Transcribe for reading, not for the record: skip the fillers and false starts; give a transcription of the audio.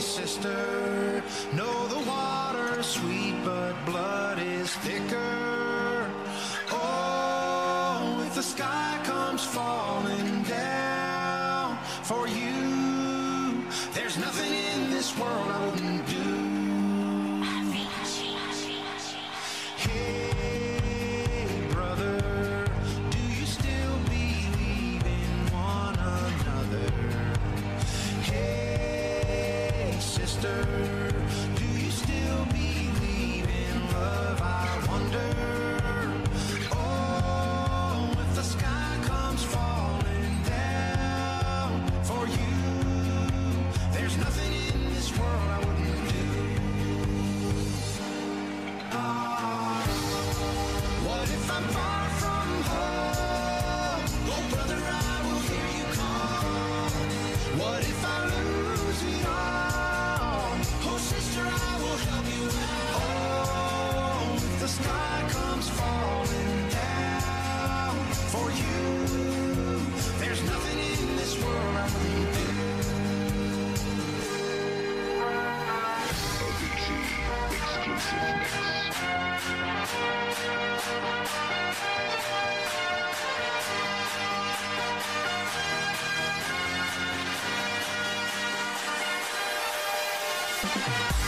Hey sister, know the water's sweet, but blood is thicker. Oh, if the sky comes falling down for you, there's nothing in this world I wouldn't do. Do you still believe in love? I wonder. Oh, if the sky comes falling down for you, there's nothing in this world I wouldn't do. Oh, what if I'm far from home? Oh, brother, I will hear you call. What if I lose it all? Sister, I will help you out. Oh, if the sky comes falling down for you, there's nothing in this world I wouldn't do. Avicii exclusive mix.